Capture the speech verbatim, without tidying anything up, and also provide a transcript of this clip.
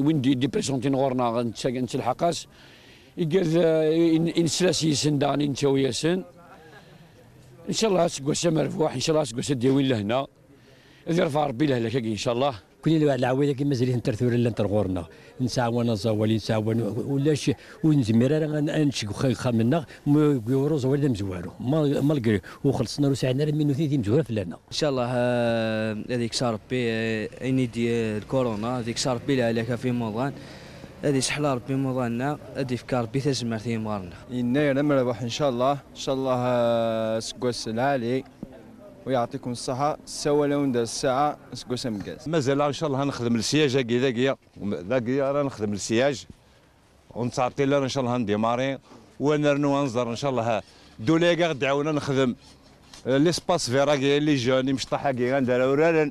وين ديبريسونتين غورنا نتلحقاش يقال انسلاس يسن داني نتاو ياسن ان شاء الله سكوسا مرفوح ان شاء الله سكوسا ديوين لهنا اذا رفع ربي لهلاك ان شاء الله كل اللي العويله كي مازال نترثور لا نترغورنا نساوى نزاولي نساوى ولا شي ونزمر راه نشكو خامنا يوروز ولا مزوالو ما لقى وخلصنا راه ساعنا مئتين مزوال فلانا ان شاء الله هذيك صار ربي اني ديال كورونا هذيك صار ربي لهلاك في رمضان هذه سحل ربي رمضاننا هذه فكار ربي تزمرتي مارنا يناير مربح ان شاء الله ان شاء الله سكوس العالي ويعطيكم الصحة سوا لو ندير الساعة سكوسا مكاس مازال ان شاء الله نخدم السياج هاكي ذاكيا ذاكيا راه نخدم السياج ونتعطي لها ان شاء الله نديماري ونرنو ونزر ان شاء الله دولاكا غتعاونا نخدم ليسباس فيراكي لي جوني مشطح هاكي غنديرها